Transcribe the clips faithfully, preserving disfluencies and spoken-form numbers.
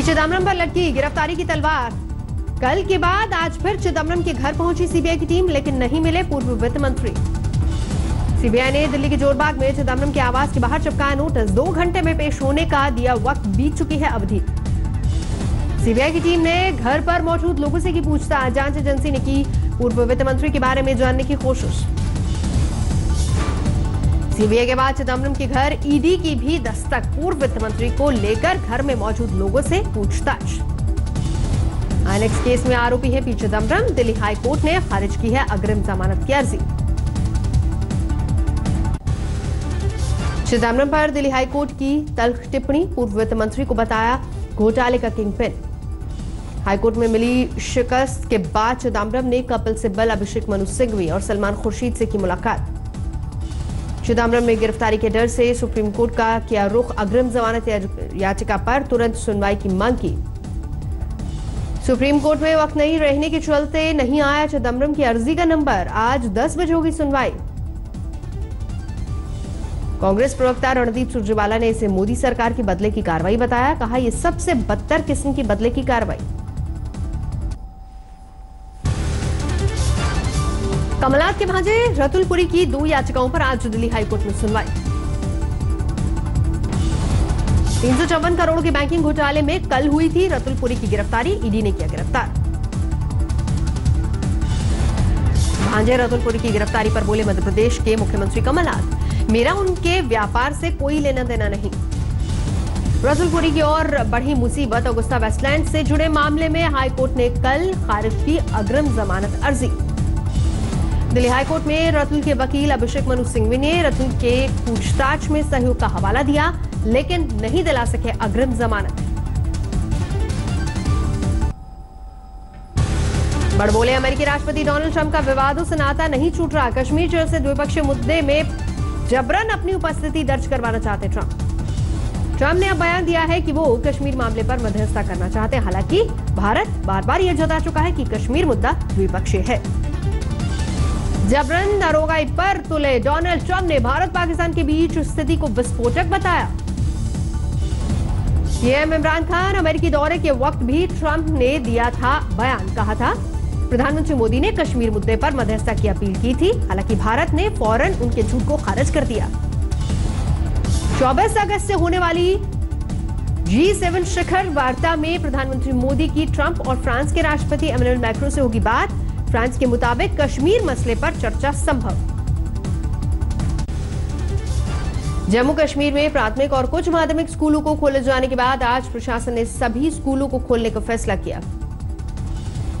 P Chidambaram पर लटकी गिरफ्तारी की तलवार। कल के बाद आज फिर चिदम्बरम के घर पहुंची सीबीआई की टीम, लेकिन नहीं मिले पूर्व वित्त मंत्री। सीबीआई ने दिल्ली के जोरबाग में चिदम्बरम के आवास के बाहर चिपकाया नोटिस। दो घंटे में पेश होने का दिया वक्त, बीत चुकी है अवधि। सीबीआई की टीम ने घर पर मौजूद लोगों से की पूछताछ। जांच एजेंसी ने की पूर्व वित्त मंत्री के बारे में जानने की कोशिश। सीबीआई के बाद चिदम्बरम के घर ईडी की भी दस्तक। पूर्व वित्त मंत्री को लेकर घर में मौजूद लोगों से पूछताछ। आईएनएक्स केस में आरोपी है P Chidambaram. Delhi high court ने खारिज की है अग्रिम जमानत की अर्जी। चिदम्बरम पर दिल्ली हाई कोर्ट की तल्ख टिप्पणी। पूर्व वित्त मंत्री को बताया घोटाले का किंगपिन। हाईकोर्ट में मिली शिकस्त के बाद चिदम्बरम ने कपिल सिब्बल, अभिषेक मनु सिंघवी और सलमान खुर्शीद से की मुलाकात। चिदम्बरम में गिरफ्तारी के डर से सुप्रीम कोर्ट का किया रुख। अग्रिम जमानत याचिका पर तुरंत सुनवाई की मांग की। सुप्रीम कोर्ट में वक्त नहीं रहने के चलते नहीं आया चिदम्बरम की अर्जी का नंबर। आज दस बजे होगी सुनवाई। कांग्रेस प्रवक्ता रणदीप सुरजेवाला ने इसे मोदी सरकार के बदले की कार्रवाई बताया। कहा यह सबसे बदतर किस्म की बदले की कार्रवाई। कमलनाथ के भांजे रतुलपुरी की दो याचिकाओं पर आज दिल्ली हाईकोर्ट में सुनवाई। तीन सौ चौवन करोड़ के बैंकिंग घोटाले में कल हुई थी रतुलपुरी की गिरफ्तारी। ईडी ने किया गिरफ्तार। भांजे रतुलपुरी की गिरफ्तारी पर बोले मध्य प्रदेश के मुख्यमंत्री कमलनाथ, मेरा उनके व्यापार से कोई लेना देना नहीं। रतुलपुरी की और बढ़ी मुसीबत। अगुस्ता वेस्टलैंड से जुड़े मामले में हाईकोर्ट ने कल खारिज की अग्रिम जमानत अर्जी। दिल्ली हाईकोर्ट में रतुल के वकील अभिषेक मनु सिंघवी ने रतुल के पूछताछ में सहयोग का हवाला दिया, लेकिन नहीं दिला सके अग्रिम जमानत। बड़बोले अमेरिकी राष्ट्रपति डोनाल्ड ट्रंप का विवादों से नाता नहीं छूट रहा। कश्मीर जैसे द्विपक्षीय मुद्दे में जबरन अपनी उपस्थिति दर्ज करवाना चाहते ट्रंप। ट्रंप ने अब बयान दिया है कि वो कश्मीर मामले पर मध्यस्थता करना चाहते। हालांकि भारत बार बार यह जता चुका है कि कश्मीर मुद्दा द्विपक्षीय है। जबरन दरोगाई पर तुले डोनाल्ड ट्रंप ने भारत पाकिस्तान के बीच स्थिति को विस्फोटक बताया। पीएम इमरान खान अमेरिकी दौरे के वक्त भी ट्रंप ने दिया था बयान। कहा था प्रधानमंत्री मोदी ने कश्मीर मुद्दे पर मध्यस्थता की अपील की थी, हालांकि भारत ने फौरन उनके झूठ को खारिज कर दिया। चौबीस अगस्त से होने वाली जी सेवन शिखर वार्ता में प्रधानमंत्री मोदी की ट्रंप और फ्रांस के राष्ट्रपति एमेनुएल मैक्रों से होगी बात। फ्रांस के मुताबिक कश्मीर मसले पर चर्चा संभव। जम्मू कश्मीर में प्राथमिक और कुछ माध्यमिक स्कूलों को खोले जाने के बाद आज प्रशासन ने सभी स्कूलों को खोलने का फैसला किया।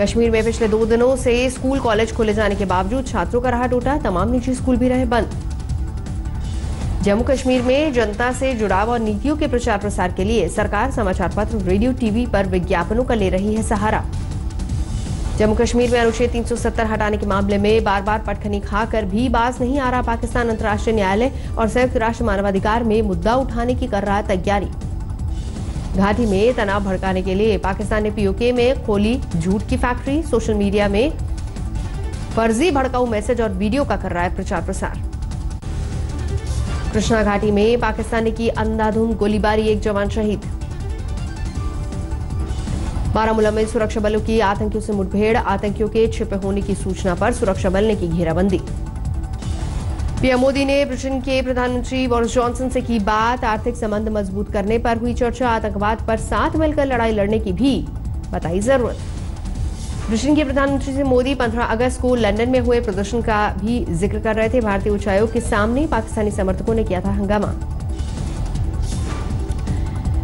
कश्मीर में पिछले दो दिनों से स्कूल कॉलेज खोले जाने के बावजूद छात्रों का रहा टूटा। तमाम निजी स्कूल भी रहे बंद। जम्मू कश्मीर में जनता से जुड़ाव और नीतियों के प्रचार प्रसार के लिए सरकार समाचार पत्र, रेडियो, टीवी पर विज्ञापनों का ले रही है सहारा। जम्मू कश्मीर में अनुच्छेद तीन सौ सत्तर हटाने के मामले में बार बार पटखनी खाकर भी बाज नहीं आ रहा पाकिस्तान। अंतर्राष्ट्रीय न्यायालय और संयुक्त राष्ट्र मानवाधिकार में मुद्दा उठाने की कर रहा तैयारी। घाटी में तनाव भड़काने के लिए पाकिस्तान ने पीओके में खोली झूठ की फैक्ट्री। सोशल मीडिया में फर्जी भड़काऊ मैसेज और वीडियो का कर रहा है प्रचार प्रसार। कृष्णा घाटी में पाकिस्तान ने की अंधाधुंध गोलीबारी, एक जवान शहीद। बारामूला में सुरक्षा बलों की आतंकियों से मुठभेड़। आतंकियों के छिपे होने की सूचना पर सुरक्षा बल ने की घेराबंदी। पीएम मोदी ने ब्रिटेन के प्रधानमंत्री बोरिस जॉनसन से की बात। आर्थिक संबंध मजबूत करने पर हुई चर्चा। आतंकवाद पर साथ मिलकर लड़ाई लड़ने की भी बताई जरूरत। ब्रिटेन के प्रधानमंत्री से मोदी पंद्रह अगस्त को लंदन में हुए प्रदर्शन का भी जिक्र कर रहे थे। भारतीय उच्चायोग के सामने पाकिस्तानी समर्थकों ने किया था हंगामा।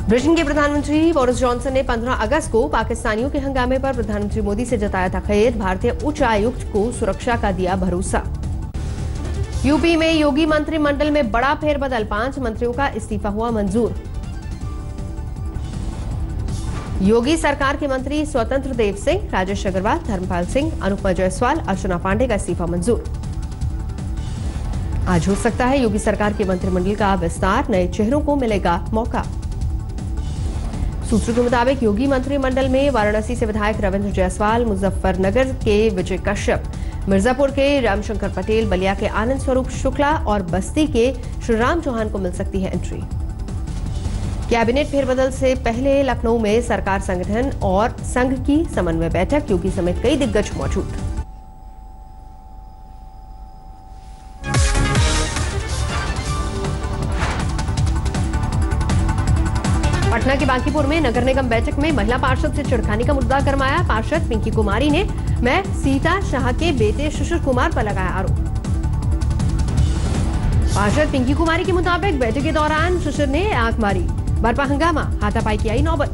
ब्रिटेन के प्रधानमंत्री बोरिस जॉनसन ने पंद्रह अगस्त को पाकिस्तानियों के हंगामे पर प्रधानमंत्री मोदी से जताया था खैर। भारतीय उच्च आयुक्त को सुरक्षा का दिया भरोसा। यूपी में योगी मंत्रिमंडल में बड़ा फेरबदल। पांच मंत्रियों का इस्तीफा हुआ मंजूर। योगी सरकार के मंत्री स्वतंत्र देव सिंह, राजेश अग्रवाल, धर्मपाल सिंह, अनुपमा जयसवाल, अर्चना पांडे का इस्तीफा मंजूर। आज हो सकता है योगी सरकार के मंत्रिमंडल का विस्तार। नए चेहरों को मिलेगा मौका। सूत्रों के मुताबिक योगी मंत्रिमंडल में वाराणसी से विधायक रविंद्र जायसवाल, मुजफ्फरनगर के विजय कश्यप, मिर्जापुर के रामशंकर पटेल, बलिया के आनंद स्वरूप शुक्ला और बस्ती के श्रीराम चौहान को मिल सकती है एंट्री। कैबिनेट फेरबदल से पहले लखनऊ में सरकार संगठन और संघ की समन्वय बैठक, योगी समेत कई दिग्गज मौजूद। पटना के बांकीपुर में नगर निगम बैठक में महिला पार्षद से छिड़खानी का मुद्दा गरमाया। पार्षद पिंकी कुमारी ने मैं सीता शाह के बेटे शिशिर कुमार पर लगाया आरोप। पार्षद पिंकी कुमारी के मुताबिक बैठक के दौरान शिशिर ने आंख मारी, बरपा हंगामा, हाथापाई की आई नौबत।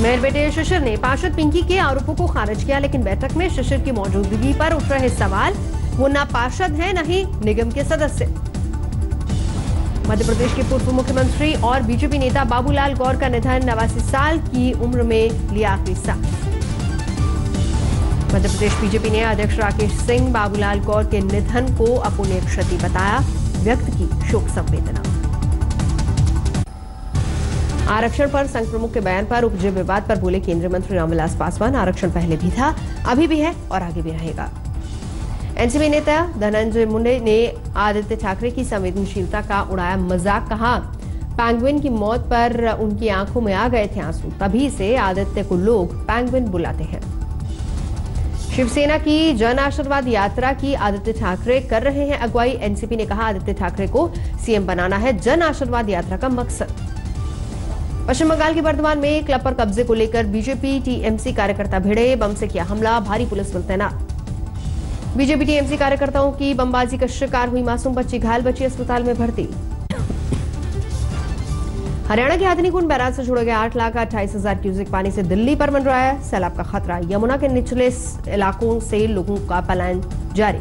मेयर बेटे शिशिर ने पार्षद पिंकी के आरोपों को खारिज किया, लेकिन बैठक में शिशिर की मौजूदगी पर उठ रहे सवाल, वो ना पार्षद है न ही निगम के सदस्य। मध्य प्रदेश के पूर्व मुख्यमंत्री और बीजेपी नेता बाबूलाल गौर का निधन, नवासी साल की उम्र में लिया आखिरी सांस। मध्य प्रदेश बीजेपी ने अध्यक्ष राकेश सिंह बाबूलाल गौर के निधन को अपूर्णीय क्षति बताया, व्यक्त की शोक संवेदना। आरक्षण पर संघ प्रमुख के बयान पर उपजे विवाद पर बोले केंद्रीय मंत्री रामविलास पासवान, आरक्षण पहले भी था, अभी भी है और आगे भी रहेगा। एनसीपी नेता धनंजय मुंडे ने आदित्य ठाकरे की संवेदनशीलता का उड़ाया मजाक, कहा पैंगुइन की मौत पर उनकी आंखों में आ गए थे आंसू, तभी से आदित्य को लोग पैंगुइन बुलाते हैं। शिवसेना की जन आशीर्वाद यात्रा की आदित्य ठाकरे कर रहे हैं अगुवाई, एनसीपी ने कहा आदित्य ठाकरे को सीएम बनाना है जन आशीर्वाद यात्रा का मकसद। पश्चिम बंगाल के वर्धमान में क्लब पर कब्जे को लेकर बीजेपी टीएमसी कार्यकर्ता भिड़े, बम से किया हमला, भारी पुलिस बल तैनात। बीजेपी टीएमसी कार्यकर्ताओं की बमबाजी का शिकार हुई मासूम बच्ची, घायल बच्ची अस्पताल में भर्ती। हरियाणा के आदनीकुंड बैराज से छोड़ा गया आठ लाख अट्ठाईस हजार क्यूसेक पानी से दिल्ली पर मंडरा है सैलाब का खतरा, यमुना के निचले इलाकों से लोगों का पलायन जारी।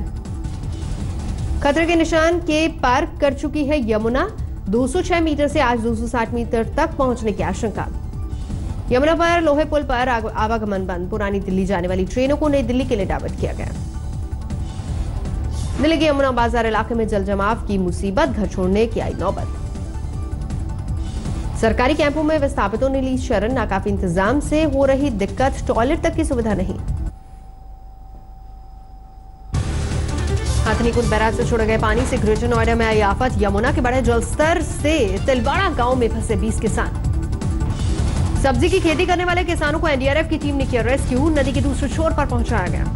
खतरे के निशान के पार कर चुकी है यमुना, दो सौ छह मीटर से आज दो सौ साठ मीटर तक पहुंचने की आशंका। यमुना पर लोहे पुल पर आवागमन बंद, पुरानी दिल्ली जाने वाली ट्रेनों को नई दिल्ली के लिए डाइवर्ट किया गया। दिल्ली के यमुना बाजार इलाके में जल जमाव की मुसीबत, घर छोड़ने की आई नौबत। सरकारी कैंपों में विस्थापितों ने ली शरण, नाकाफी इंतजाम से हो रही दिक्कत, टॉयलेट तक की सुविधा नहीं। आदनीकुंड बैराज से छोड़े गए पानी से ग्रेटर नोएडा में आई आफत, यमुना के बढ़े जलस्तर से तिलवाड़ा गांव में फंसे बीस किसान। सब्जी की खेती करने वाले किसानों को एनडीआरएफ की टीम ने किया रेस्क्यू, नदी के दूसरे छोर पर पहुंचाया गया।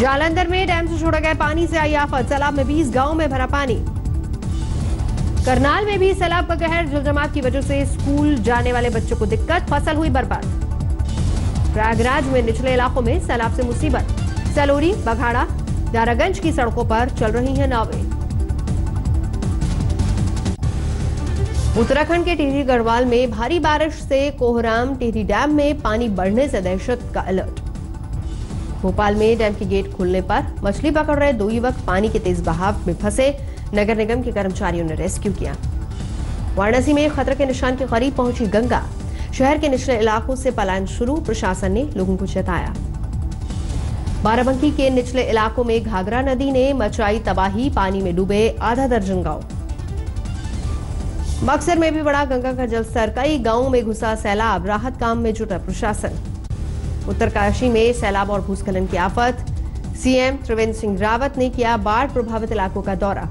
जालंधर में डैम से छोड़े गए पानी से आई आफत, तालाब में बीस गाँव में भरा पानी। करनाल में भी सैलाब का कहर, जलजमाव की वजह से स्कूल जाने वाले बच्चों को दिक्कत, फसल हुई बर्बाद। प्रयागराज में निचले इलाकों में सैलाब से मुसीबत, सलोरी, बघाड़ा, दारागंज की सड़कों पर चल रही हैं नावें। उत्तराखंड के टिहरी गढ़वाल में भारी बारिश से कोहराम, टिहरी डैम में पानी बढ़ने से दहशत का अलर्ट। भोपाल में डैम के गेट खुलने पर मछली पकड़ रहे दो युवक पानी के तेज बहाव में फंसे, नगर निगम के कर्मचारियों ने रेस्क्यू किया। वाराणसी में खतरे के निशान के करीब पहुंची गंगा, शहर के निचले इलाकों से पलायन शुरू, प्रशासन ने लोगों को चेताया। बाराबंकी के निचले इलाकों में घाघरा नदी ने मचाई तबाही, पानी में डूबे आधा दर्जन गांव। बक्सर में भी बढ़ा गंगा का जलस्तर, कई गांवों में घुसा सैलाब, राहत काम में जुटा प्रशासन। उत्तरकाशी में सैलाब और भूस्खलन की आफत, सीएम त्रिवेंद्र सिंह रावत ने किया बाढ़ प्रभावित इलाकों का दौरा।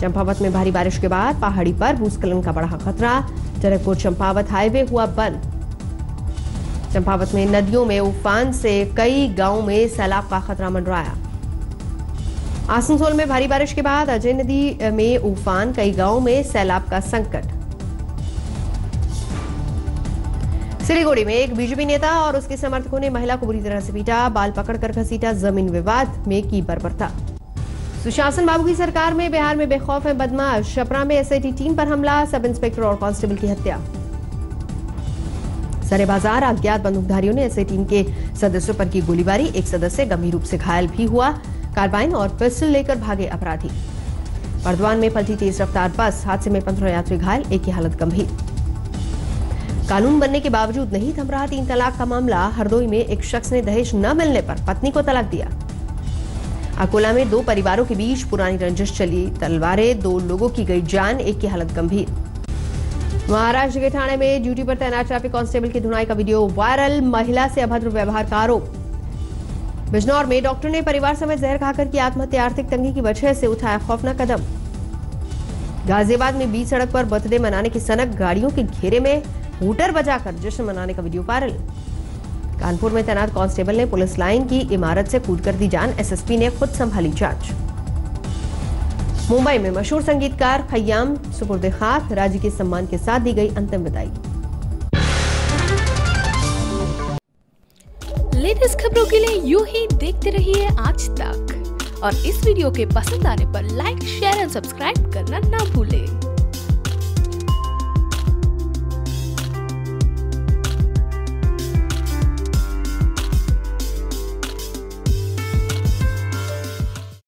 चंपावत में भारी बारिश के बाद पहाड़ी पर भूस्खलन का बढ़ा खतरा, टनकपुर चंपावत हाईवे हुआ बंद। चंपावत में नदियों में उफान से कई गांवों में सैलाब का खतरा मंडराया। आसनसोल में भारी बारिश के बाद अजय नदी में उफान, कई गांवों में सैलाब का संकट। सिलीगुड़ी में एक बीजेपी नेता और उसके समर्थकों ने महिला को बुरी तरह से पीटा, बाल पकड़कर घसीटा, जमीन विवाद में की बर्बरता। सुशासन बाबू की सरकार में बिहार में बेखौफ है बदमाश, छपरा में एसआईटी टीम पर हमला, सब इंस्पेक्टर और कांस्टेबल की हत्या। सरे बाजार अज्ञात बंदूकधारियों ने एसआईटी टीम के सदस्यों पर की गोलीबारी, एक सदस्य गंभीर रूप से घायल भी हुआ, कार्बाइन और पिस्टल लेकर भागे अपराधी। बर्दवान में पलटी तेज रफ्तार बस, हादसे में पंद्रह यात्री घायल, एक की हालत गंभीर। कानून बनने के बावजूद नहीं थम रहा तीन तलाक का मामला, हरदोई में एक शख्स ने दहेज न मिलने पर पत्नी को तलाक दिया। अकोला में दो परिवारों के बीच पुरानी रंजिश चली, तलवारें, दो लोगों की गई जान, एक की हालत गंभीर। महाराष्ट्र के ठाणे में ड्यूटी पर तैनात ट्रैफिक कांस्टेबल की धुनाई का वीडियो वायरल, महिला से अभद्र व्यवहार का आरोप। बिजनौर में डॉक्टर ने परिवार समेत जहर खाकर की आत्महत्या, आर्थिक तंगी की वजह से उठाया खौफनाक कदम। गाजियाबाद में बीच सड़क पर बर्थडे मनाने की सनक, गाड़ियों के घेरे में हूटर बजाकर जश्न मनाने का वीडियो वायरल। कानपुर में तैनात कांस्टेबल ने पुलिस लाइन की इमारत से कूद कर दी जान, एसएसपी ने खुद संभाली जांच। मुंबई में मशहूर संगीतकार खैयाम सुपुर्द खाक, राज्य के सम्मान के साथ दी गई अंतिम विदाई। लेटेस्ट खबरों के लिए यूं ही देखते रहिए आज तक, और इस वीडियो के पसंद आने पर लाइक, शेयर एंड सब्सक्राइब करना ना भूलें।